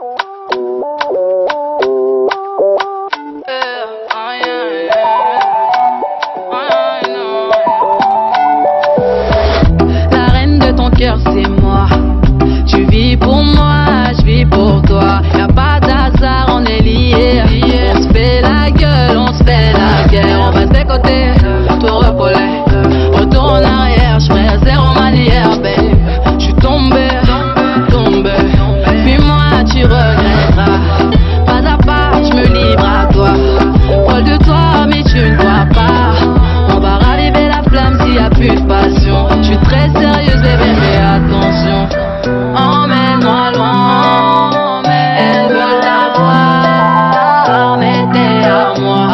La reine de ton cœur, c'est moi. Tu vis pour moi, je vis pour toi. Y'a pas d'hasard, on est liés. On se fait la gueule, on se fait la guerre. On va des côtés, tout repoler. Retour en arrière, je ferai zéro manière, babe. Je suis tombé, tombé. Fuis-moi, tu regretteras. Pas à pas, je me livre à toi. Proche de toi, mais tu ne vois pas. On va raviver la flamme s'il n'y a plus de passion. Je suis très sérieuse, bébé, mais attention. Emmène-moi loin, elle veut la voir, mais t'es à moi.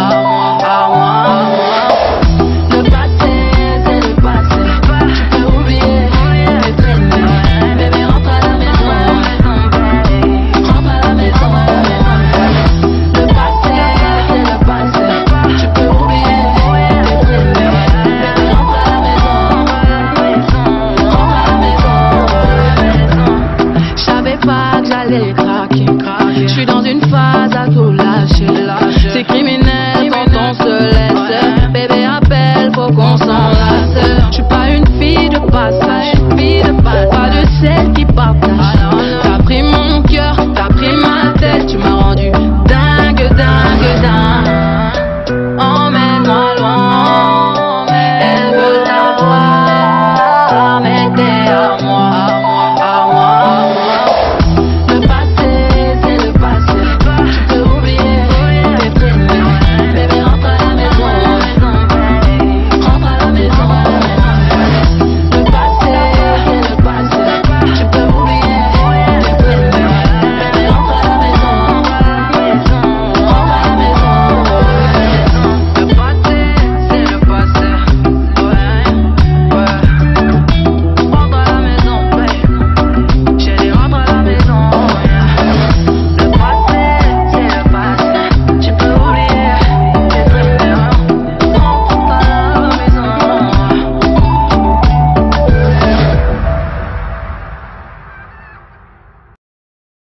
J'suis dans une phase à tout lâcher.